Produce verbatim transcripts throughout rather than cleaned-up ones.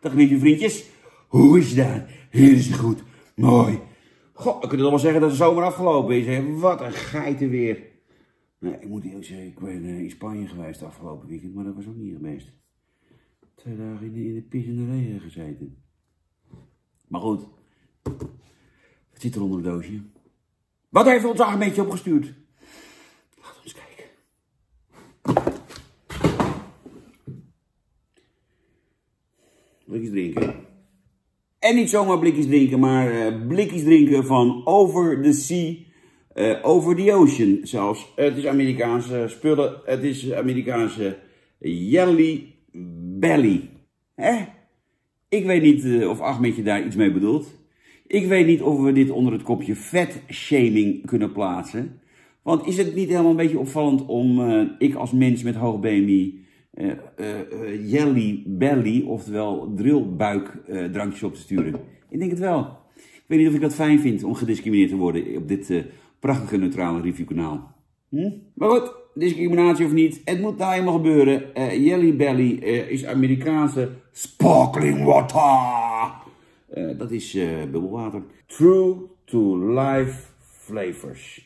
Dag lieve vriendjes. Hoe is dat? Hier is het goed. Mooi. Goh, ik kan het allemaal zeggen dat de zomer afgelopen is. Hè? Wat een geitenweer. Nou, ik moet eerlijk zeggen, ik ben in Spanje geweest afgelopen weekend, maar dat was ook niet geweest. Twee dagen in de, in de pis en de regen gezeten. Maar goed, het zit er onder het doosje. Wat heeft ons Achmetje opgestuurd? Laat ons kijken. Blikjes drinken. En niet zomaar blikjes drinken, maar uh, blikjes drinken van Over the Sea, uh, Over the Ocean zelfs. Het is Amerikaanse spullen, het is Amerikaanse Jelly Belly. Hè? Ik weet niet uh, of Achmetje daar iets mee bedoelt. Ik weet niet of we dit onder het kopje vetshaming kunnen plaatsen. Want is het niet helemaal een beetje opvallend om uh, ik als mens met hoog B M I uh, uh, uh, Jelly Belly, oftewel drillbuik, uh, drankjes op te sturen? Ik denk het wel. Ik weet niet of ik dat fijn vind om gediscrimineerd te worden op dit uh, prachtige neutrale reviewkanaal. Hm? Maar goed, discriminatie of niet, het moet nou helemaal gebeuren. Uh, Jelly Belly uh, is Amerikaanse sparkling water. Uh, dat is uh, bubbelwater. True to life flavors.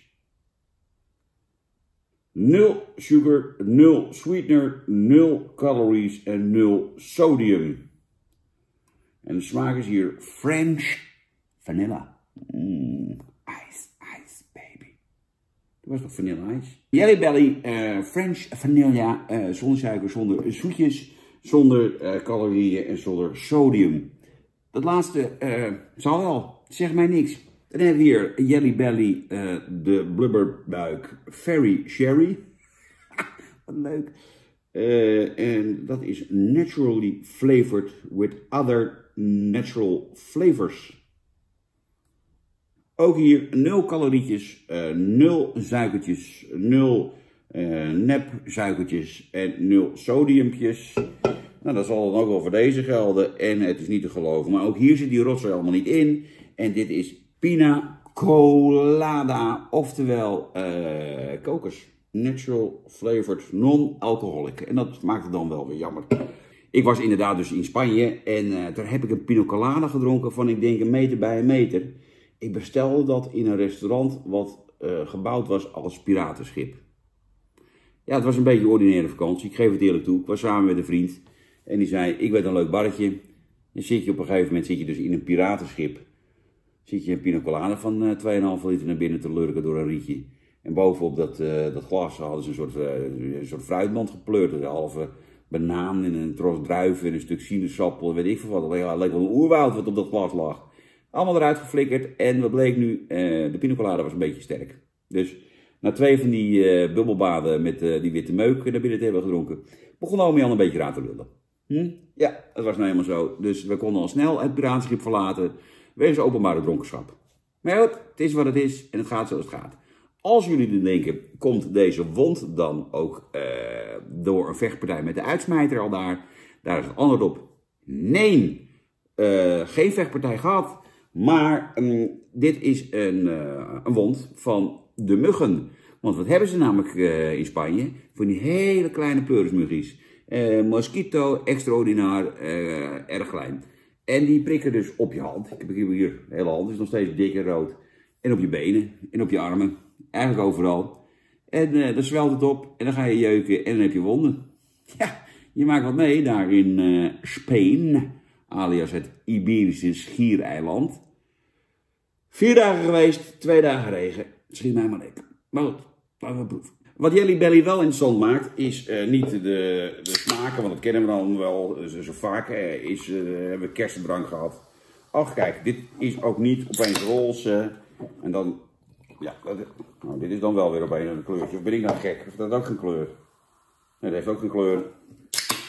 Nul sugar, nul sweetener, nul calories en nul sodium. En de smaak is hier French vanilla. Mm, ice, ice baby. Dat was toch vanilla ice? Jelly Belly, uh, French vanilla, uh, zonder suiker, zonder zoetjes, zonder uh, calorieën en zonder sodium. Dat laatste uh, zal wel, zeg mij niks. En dan hebben we hier Jelly Belly, uh, de blubberbuik, Fairy Sherry. Wat leuk. En uh, dat is naturally flavored with other natural flavors. Ook hier nul calorietjes, uh, nul suikertjes, nul uh, nepsuikertjes en nul sodiumpjes. Nou, dat zal dan ook wel voor deze gelden. En het is niet te geloven. Maar ook hier zit die rotzooi allemaal niet in. En dit is pina colada, oftewel uh, kokos. Natural flavored, non-alcoholic. En dat maakt het dan wel weer jammer. Ik was inderdaad dus in Spanje en uh, daar heb ik een pina colada gedronken van, ik denk, een meter bij een meter. Ik bestelde dat in een restaurant wat uh, gebouwd was als piratenschip. Ja, het was een beetje een ordinaire vakantie, ik geef het eerlijk toe. Ik was samen met een vriend en die zei, ik weet een leuk barretje. Dan zit je op een gegeven moment zit je dus in een piratenschip. Zit je een pina colada van uh, twee komma vijf liter naar binnen te lurken door een rietje. En bovenop dat, uh, dat glas hadden ze een soort, uh, een soort fruitmand gepleurd. Een halve banaan en een tros druiven en een stuk sinaasappel, weet ik veel wat. Het leek wel een oerwoud wat op dat glas lag. Allemaal eruit geflikkerd en wat bleek nu, uh, de pina colada was een beetje sterk. Dus na twee van die uh, bubbelbaden met uh, die witte meuk naar binnen te hebben gedronken, begon Omi al een beetje raar te lullen. Hm? Ja, dat was nou helemaal zo. Dus we konden al snel het piratenschip verlaten. Wees openbare dronkenschap. Maar goed, het is wat het is en het gaat zoals het gaat. Als jullie dan denken, komt deze wond dan ook uh, door een vechtpartij met de uitsmijter al daar? Daar is het antwoord op. Nee, uh, geen vechtpartij gehad. Maar um, dit is een, uh, een wond van de muggen. Want wat hebben ze namelijk uh, in Spanje? Voor die hele kleine pleurismuggies. Uh, mosquito, extraordinair, uh, erg klein. En die prikken dus op je hand. Ik heb hier de hele hand, is nog steeds dik en rood. En op je benen, en op je armen. Eigenlijk overal. En uh, dan zwelt het op, en dan ga je jeuken, en dan heb je wonden. Ja, je maakt wat mee daar in uh, Spanje, alias het Iberische schiereiland. Vier dagen geweest, twee dagen regen. Schiet mij maar lekker. Maar goed, laten we proeven. Wat Jelly Belly wel interessant maakt, is uh, niet de, de smaken, want dat kennen we dan wel zo, zo vaak. Uh, is, uh, hebben we kerstdrank gehad. Ach kijk, dit is ook niet opeens roze. En dan, ja, dat, nou, dit is dan wel weer opeens een kleurtje. Of ben ik nou gek? Of dat ook geen kleur? Nee, dat heeft ook geen kleur.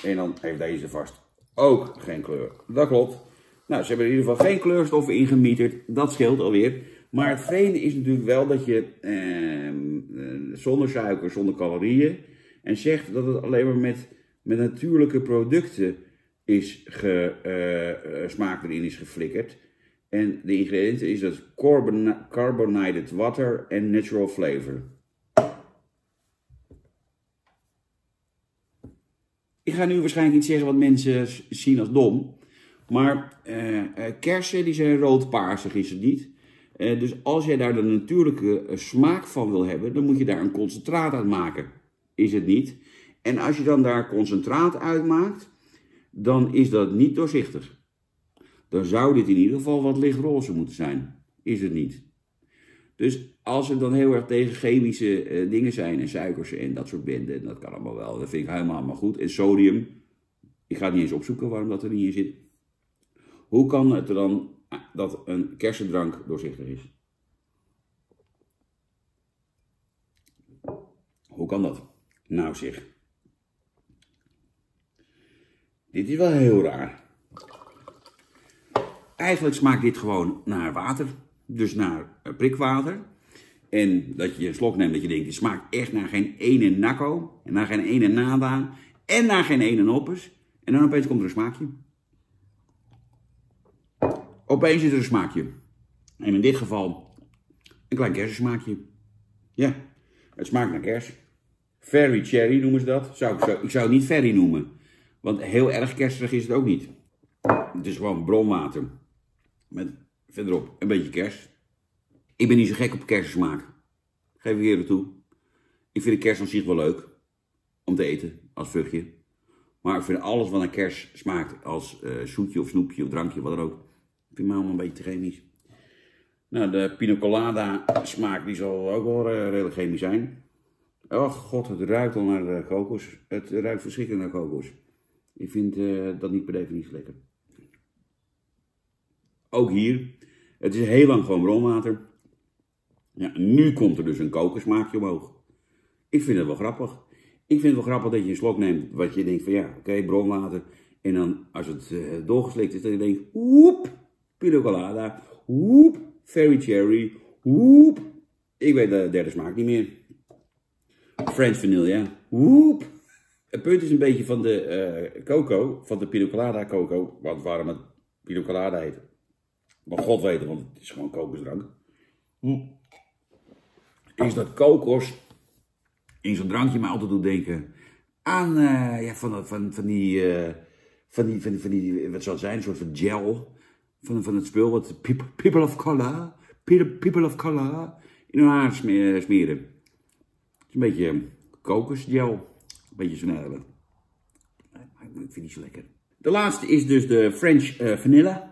En dan heeft deze vast ook geen kleur. Dat klopt. Nou, ze hebben in ieder geval geen kleurstoffen ingemieterd. Dat scheelt alweer. Maar het vreemde is natuurlijk wel dat je eh, zonder suiker, zonder calorieën, en zegt dat het alleen maar met, met natuurlijke producten is ge, eh, smaak erin is geflikkerd. En de ingrediënten is dat carbon, carbonated water en natural flavor. Ik ga nu waarschijnlijk iets zeggen wat mensen zien als dom. Maar eh, kersen, die zijn roodpaarsig, is het niet. Eh, dus als jij daar de natuurlijke smaak van wil hebben, dan moet je daar een concentraat uit maken. Is het niet. En als je dan daar concentraat uit maakt, dan is dat niet doorzichtig. Dan zou dit in ieder geval wat lichtroze moeten zijn. Is het niet. Dus als het dan heel erg tegen chemische eh, dingen zijn en suikers en dat soort benden, en dat kan allemaal wel, dat vind ik helemaal maar goed. En sodium, ik ga het niet eens opzoeken waarom dat er niet in zit. Hoe kan het er dan dat een kersendrank doorzichtig is? Hoe kan dat? Nou zeg. Dit is wel heel raar. Eigenlijk smaakt dit gewoon naar water. Dus naar prikwater. En dat je een slok neemt dat je denkt, het smaakt echt naar geen ene nakko. En naar geen ene nada. En naar geen ene noppers. En dan opeens komt er een smaakje. Opeens is er een smaakje. En in dit geval een klein kersensmaakje. Ja, het smaakt naar kers. Fairy cherry noemen ze dat. Zou ik, zou, ik zou het niet fairy noemen. Want heel erg kerstig is het ook niet. Het is gewoon bronwater. Met verderop een beetje kers. Ik ben niet zo gek op kersensmaak. Geef ik eerlijk toe. Ik vind de kers aan zich wel leuk. Om te eten, als vruchtje. Maar ik vind alles wat naar kers smaakt. Als uh, zoetje of snoepje of drankje, wat dan ook. Ik vind mij allemaal een beetje te chemisch. Nou, de pina colada smaak die zal ook wel uh, redelijk chemisch zijn. Oh god, het ruikt al naar uh, kokos. Het ruikt verschrikkelijk naar kokos. Ik vind uh, dat niet per definitie lekker. Ook hier. Het is heel lang gewoon bronwater. Ja, nu komt er dus een kokosmaakje omhoog. Ik vind het wel grappig. Ik vind het wel grappig dat je een slok neemt. Wat je denkt van ja, oké, okay, bronwater. En dan als het uh, doorgeslikt is, dan denk je woep, pina colada. Woep, fairy cherry. Woep. Ik weet de derde smaak niet meer. French vanilla. Woep. Het punt is een beetje van de uh, coco, van de pina colada coco. Want waarom het pina colada heet. Maar god weten, want het is gewoon kokosdrank. Mm. Is dat kokos in zo'n drankje mij altijd doet denken aan uh, ja, van, van, van, die, uh, van, die, van die, van die, wat zou het zijn, een soort van gel. Van, van het spul wat people, people of color, people of color in hun haar smeren. Het is een beetje kokosgel. Een beetje zo'n eigenlijk. Ik vind het niet zo lekker. De laatste is dus de French uh, vanilla.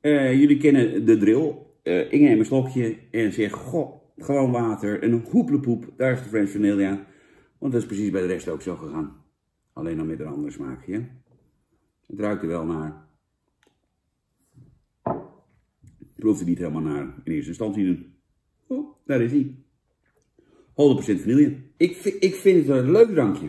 Uh, jullie kennen de drill. Uh, ik neem een slokje en zeg, goh, gewoon water. En een hoeplepoep, daar is de French vanilla. Want dat is precies bij de rest ook zo gegaan. Alleen dan met een ander smaakje. Het ruikt er wel naar. Proeft er niet helemaal naar in eerste instantie. Oh, daar is hij. honderd procent vanille. Ik, ik vind het een leuk drankje.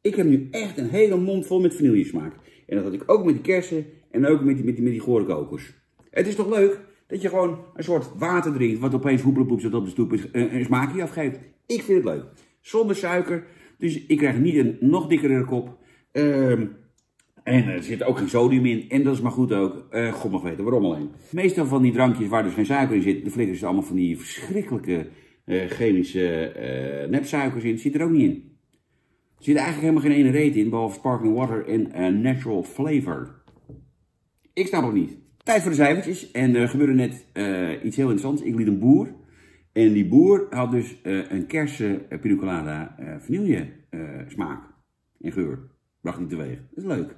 Ik heb nu echt een hele mond vol met vanille smaak. En dat had ik ook met die kersen en ook met die, met die, met die gore kokos. Het is toch leuk dat je gewoon een soort water drinkt wat opeens hoepelpoep zit op de stoep een, een smaakje afgeeft. Ik vind het leuk. Zonder suiker. Dus ik krijg niet een nog dikkere kop. Um, en er zit ook geen sodium in. En dat is maar goed ook. Uh, God mag weten waarom alleen. Meestal van die drankjes waar dus geen suiker in zit, de flikkers allemaal van die verschrikkelijke... Uh, chemische uh, nepsuikers in, zit er ook niet in. Er zit eigenlijk helemaal geen ene reet in, behalve sparkling water en uh, natural flavor. Ik snap het niet. Tijd voor de cijfertjes. En er gebeurde net uh, iets heel interessants. Ik liet een boer. En die boer had dus uh, een kersen uh, pina colada uh, vanille uh, smaak en geur. Bracht niet teweeg. Dat is leuk.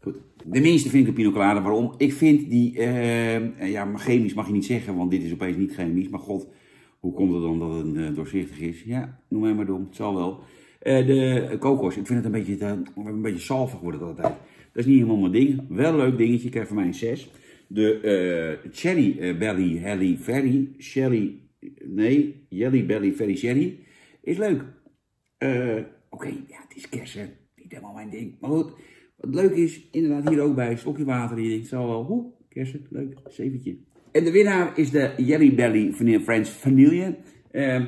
Goed. De minste vind ik de pina colada. Waarom? Ik vind die, uh, ja, chemisch mag je niet zeggen, want dit is opeens niet chemisch, maar god. Hoe komt het dan dat het uh, doorzichtig is? Ja, noem mij maar dom. Het zal wel. Uh, de uh, kokos. Ik vind het een beetje, uh, een beetje salvig worden altijd. Dat is niet helemaal mijn ding. Wel een leuk dingetje. Ik krijg van mij een zes. De uh, Cherry uh, Belly, Helly, Ferry, Sherry. Nee, Jelly Belly, Ferry, Sherry. Is leuk. Uh, Oké, okay, ja, het is kersen. Niet helemaal mijn ding. Maar goed, wat leuk is, inderdaad hier ook bij. Een slokje water. Je denkt, zal wel. Oeh, kersen. Leuk. Zeventje. En de winnaar is de Jelly Belly Vanilla French Vanille. Eh,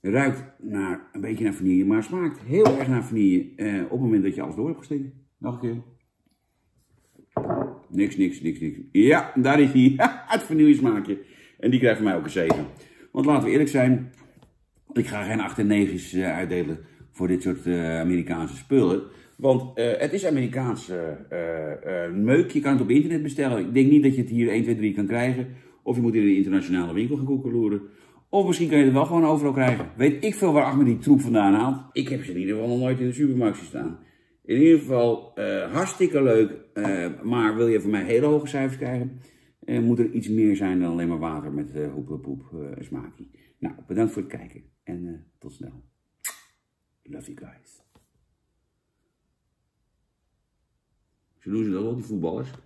ruikt naar, een beetje naar vanille, maar smaakt heel erg naar vanille eh, op het moment dat je alles door hebt gesteken. Nog een keer. Niks, niks, niks, niks. Ja, daar is hij. Het vanille smaakje. En die krijgt van mij ook een zeven. Want laten we eerlijk zijn, ik ga geen acht en negens uitdelen voor dit soort uh, Amerikaanse spullen. Want uh, het is Amerikaanse uh, uh, meuk. Je kan het op internet bestellen. Ik denk niet dat je het hier één, twee, drie kan krijgen. Of je moet in een internationale winkel gaan koekeloeren. Of misschien kan je het wel gewoon overal krijgen. Weet ik veel waar Achmetje die troep vandaan haalt. Ik heb ze in ieder geval nog nooit in de supermarkt staan. In ieder geval uh, hartstikke leuk. Uh, maar wil je van mij hele hoge cijfers krijgen? Uh, moet er iets meer zijn dan alleen maar water met uh, hoepelpoep uh, smaakje. Nou, bedankt voor het kijken. En uh, tot snel. Love you guys. Ze doen ze dat wel, die voetballers.